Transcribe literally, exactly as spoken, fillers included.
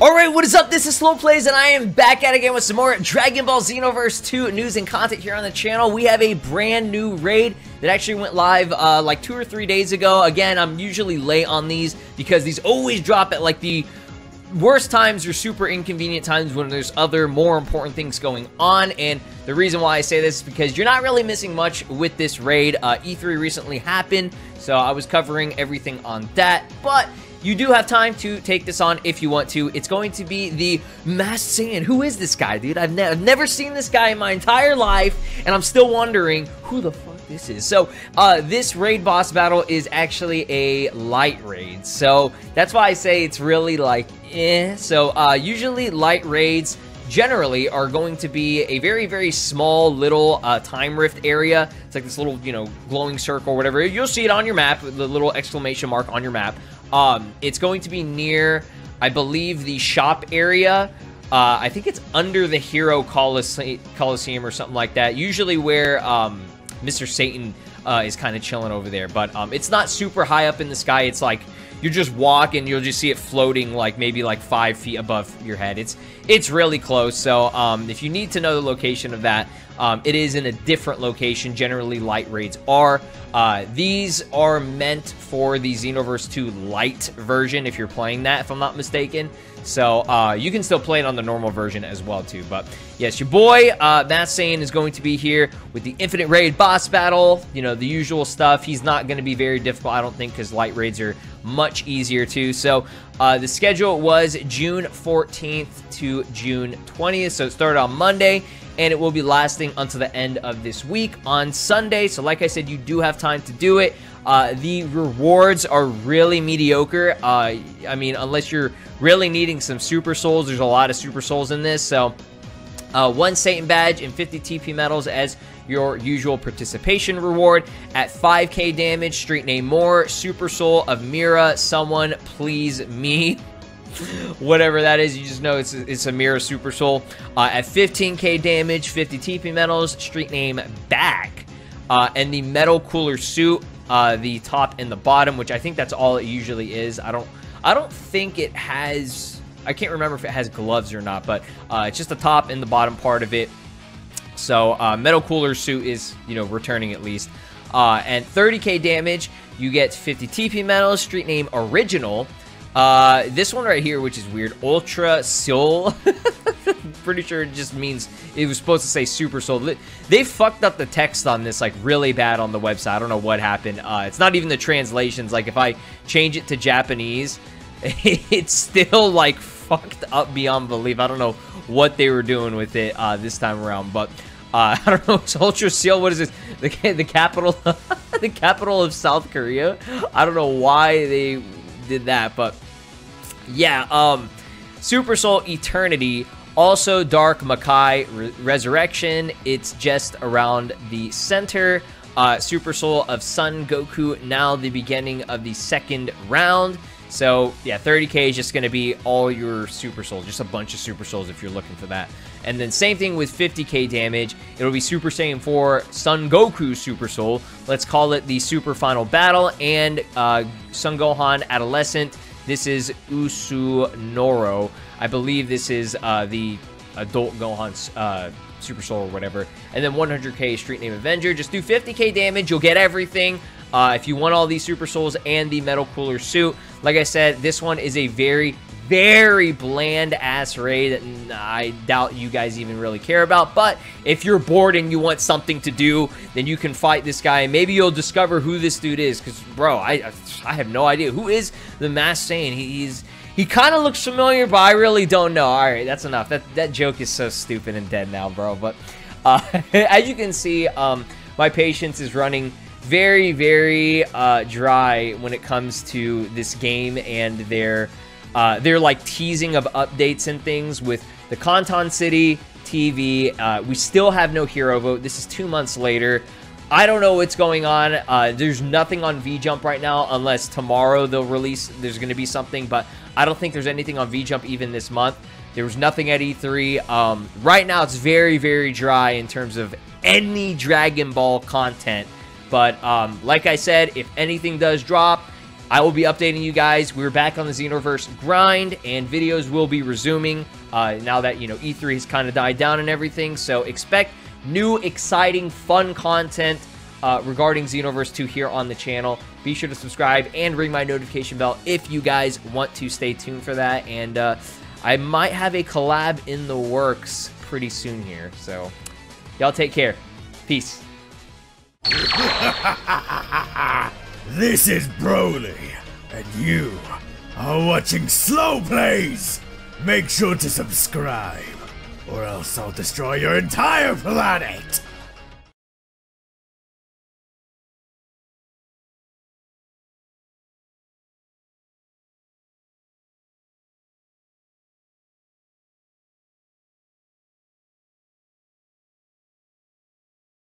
Alright, what is up? This is Slow Plays, and I am back at it again with some more Dragon Ball Xenoverse two news and content here on the channel. We have a brand new raid that actually went live uh, like two or three days ago. Again, I'm usually late on these because these always drop at like the worst times or super inconvenient times when there's other more important things going on. And the reason why I say this is because you're not really missing much with this raid. uh, E three recently happened, so I was covering everything on that, but you do have time to take this on if you want to. It's going to be the Masked Saiyan. Who is this guy, dude? I've, ne I've never seen this guy in my entire life, and I'm still wondering who the fuck this is. So, uh, this raid boss battle is actually a light raid. So, that's why I say it's really like, eh. So, uh, usually light raids generally are going to be a very, very small little uh, time rift area. It's like this little, you know, glowing circle or whatever. You'll see it on your map, the little exclamation mark on your map. Um, it's going to be near, I believe, the shop area. Uh, I think it's under the Hero Colise Coliseum or something like that. Usually where um, Mister Satan uh, is kind of chilling over there. But um, it's not super high up in the sky. It's like you just walk and you'll just see it floating like maybe like five feet above your head. It's it's really close. So um, if you need to know the location of that, um, it is in a different location. Generally, light raids are. Uh, these are meant for the Xenoverse two Lite version if you're playing that, if I'm not mistaken. So uh, you can still play it on the normal version as well too. But yes, your boy uh, Masked Saiyan is going to be here with the Infinite Raid boss battle. You know, the usual stuff. He's not going to be very difficult, I don't think, because light raids are much easier too. So uh, the schedule was June fourteenth to June twentieth, so it started on Monday, and it will be lasting until the end of this week on Sunday. So like I said, you do have time to do it. Uh, the rewards are really mediocre. Uh, I mean, unless you're really needing some Super Souls. There's a lot of Super Souls in this, so uh, one Satan badge and fifty T P medals as your usual participation reward. At five K damage, street name more, Super Soul of Mira, someone please me. Whatever that is, you just know it's, it's a Mira Super Soul. Uh, at fifteen K damage, fifty T P medals, street name back. Uh, and the Metal Cooler suit, uh, the top and the bottom, which I think that's all it usually is. I don't, I don't think it has, I can't remember if it has gloves or not, but uh, it's just the top and the bottom part of it. So uh, Metal Cooler suit is, you know, returning at least. Uh, and thirty K damage, you get fifty T P medals, street name original. Uh, this one right here, which is weird, Ultra Soul. Pretty sure it just means it was supposed to say Super Soul. They fucked up the text on this like really bad on the website. I don't know what happened. Uh, it's not even the translations. Like if I change it to Japanese, it's still like fucked up beyond belief. I don't know what they were doing with it uh, this time around, but uh, I don't know. It's Ultra Seal. What is this? The the capital, the capital of South Korea. I don't know why they did that, but yeah. Um, Super Soul Eternity. Also, Dark Makai Re Resurrection. It's just around the center. Uh, Super Soul of Sun Goku. Now the beginning of the second round. So, yeah, thirty K is just going to be all your Super Souls. Just a bunch of Super Souls if you're looking for that. And then same thing with fifty K damage. It'll be Super Saiyan four Sun Goku Super Soul. Let's call it the Super Final Battle. And uh, Sun Gohan Adolescent. This is Usunoro. I believe this is uh, the Adult Gohan uh, Super Soul or whatever. And then one hundred K Street Name Avenger. Just do fifty K damage. You'll get everything. Uh, if you want all these Super Souls and the Metal Cooler suit, like I said, this one is a very, very bland-ass raid that I doubt you guys even really care about. But if you're bored and you want something to do, then you can fight this guy. And maybe you'll discover who this dude is. Because, bro, I I have no idea. Who is the Masked Saiyan? He, he's, he kind of looks familiar, but I really don't know. All right, that's enough. That, that joke is so stupid and dead now, bro. But uh, as you can see, um, my patience is running very, very uh, dry when it comes to this game and their, uh, their like teasing of updates and things with the Kanton City T V. Uh, we still have no hero vote. This is two months later. I don't know what's going on. Uh, there's nothing on V Jump right now unless tomorrow they'll release. There's going to be something, but I don't think there's anything on V Jump even this month. There was nothing at E three. Um, right now, it's very, very dry in terms of any Dragon Ball content. But um, like I said, if anything does drop, I will be updating you guys. We're back on the Xenoverse grind, and videos will be resuming uh, now that, you know, E three has kind of died down and everything. So expect new, exciting, fun content uh, regarding Xenoverse two here on the channel. Be sure to subscribe and ring my notification bell if you guys want to stay tuned for that. And uh, I might have a collab in the works pretty soon here. So y'all take care. Peace. This is Broly, and you are watching Slow Plays. Make sure to subscribe, or else I'll destroy your entire planet.